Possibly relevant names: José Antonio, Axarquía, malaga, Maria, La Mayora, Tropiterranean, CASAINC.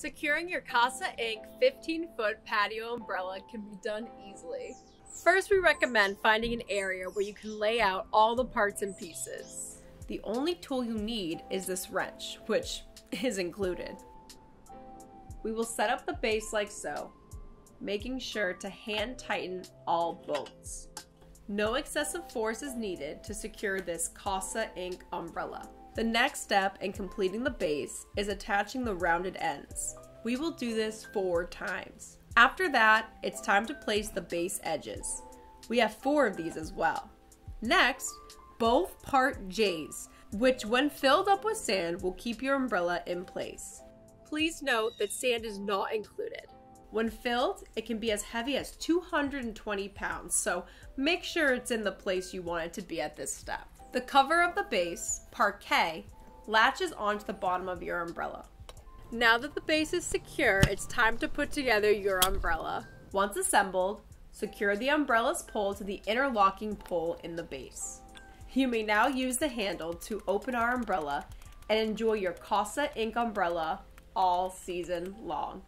Securing your CASAINC 15-foot patio umbrella can be done easily. First, we recommend finding an area where you can lay out all the parts and pieces. The only tool you need is this wrench, which is included. We will set up the base like so, making sure to hand tighten all bolts. No excessive force is needed to secure this CASAINC umbrella. The next step in completing the base is attaching the rounded ends. We will do this 4 times. After that, it's time to place the base edges. We have 4 of these as well. Next, both part J's, which when filled up with sand will keep your umbrella in place. Please note that sand is not included. When filled, it can be as heavy as 220 pounds, so make sure it's in the place you want it to be at this step. The cover of the base, parquet, latches onto the bottom of your umbrella. Now that the base is secure, it's time to put together your umbrella. Once assembled, secure the umbrella's pole to the interlocking pole in the base. You may now use the handle to open our umbrella and enjoy your CASAINC umbrella all season long.